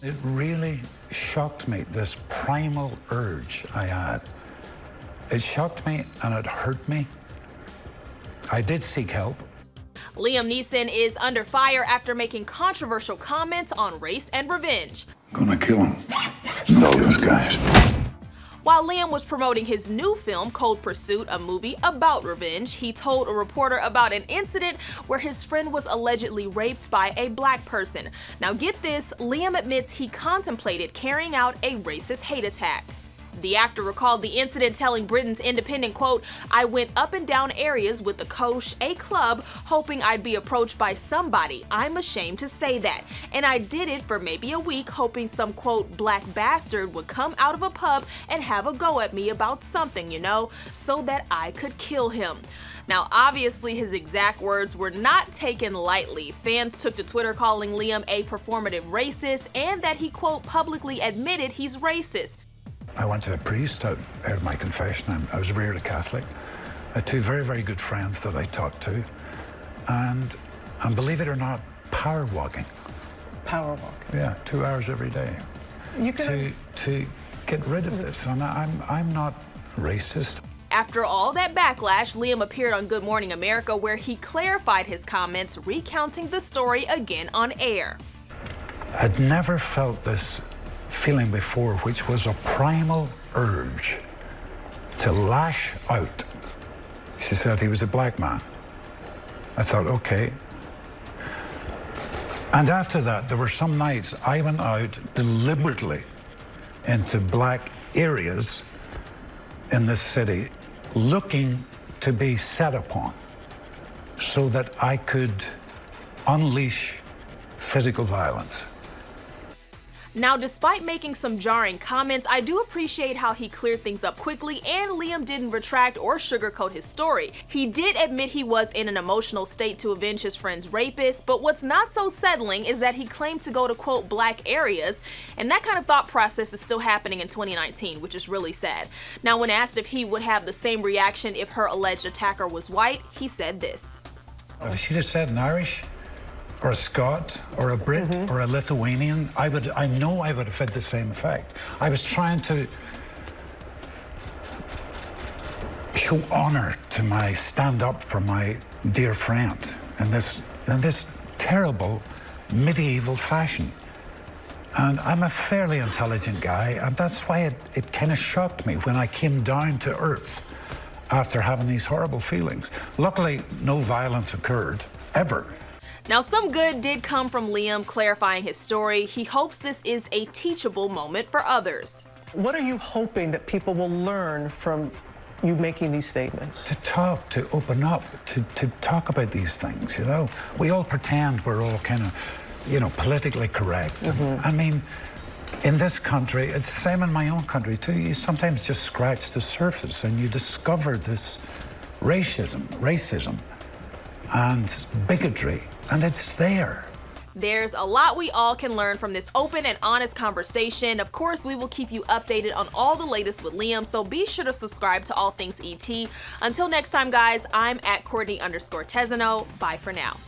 It really shocked me, this primal urge I had. It shocked me and it hurt me. I did seek help. Liam Neeson is under fire after making controversial comments on race and revenge. I'm gonna kill him. Those guys. While Liam was promoting his new film, Cold Pursuit, a movie about revenge, he told a reporter about an incident where his friend was allegedly raped by a black person. Now get this, Liam admits he contemplated carrying out a racist hate attack. The actor recalled the incident, telling Britain's Independent, quote, "I went up and down areas with the Koch, a club, hoping I'd be approached by somebody. I'm ashamed to say that. And I did it for maybe a week, hoping some, quote, black bastard would come out of a pub and have a go at me about something, you know, so that I could kill him." Now, obviously, his exact words were not taken lightly. Fans took to Twitter calling Liam a performative racist and that he, quote, publicly admitted he's racist. I went to a priest, I heard my confession, I was really Catholic. I had two very, very good friends that I talked to, and believe it or not, power walking. Power walking? Yeah, 2 hours every day. You to get rid of this, and I'm not racist. After all that backlash, Liam appeared on Good Morning America, where he clarified his comments, recounting the story again on air. I'd never felt this feeling before, which was a primal urge to lash out. She said he was a black man. I thought, okay. And after that, there were some nights I went out deliberately into black areas in this city, looking to be set upon so that I could unleash physical violence. Now, despite making some jarring comments, I do appreciate how he cleared things up quickly, and Liam didn't retract or sugarcoat his story. He did admit he was in an emotional state to avenge his friend's rapist, but what's not so settling is that he claimed to go to, quote, black areas, and that kind of thought process is still happening in 2019, which is really sad. Now, when asked if he would have the same reaction if her alleged attacker was white, he said this. If she'd have said an Irish, or a Scot, or a Brit, or a Lithuanian, I know I would have had the same effect. I was trying to show honor to my stand up for my dear friend in this terrible medieval fashion. And I'm a fairly intelligent guy, and that's why it kind of shocked me when I came down to earth after having these horrible feelings. Luckily, no violence occurred, ever. Now, some good did come from Liam clarifying his story. He hopes this is a teachable moment for others. What are you hoping that people will learn from you making these statements? To talk, to open up, to talk about these things, you know? We all pretend we're all kind of, you know, politically correct. I mean, in this country, it's the same in my own country, too. You sometimes just scratch the surface and you discover this racism, and bigotry. And it's there. There's a lot we all can learn from this open and honest conversation. Of course, we will keep you updated on all the latest with Liam, so be sure to subscribe to All Things ET. Until next time, guys, I'm @Courtney_Tezano. Bye for now.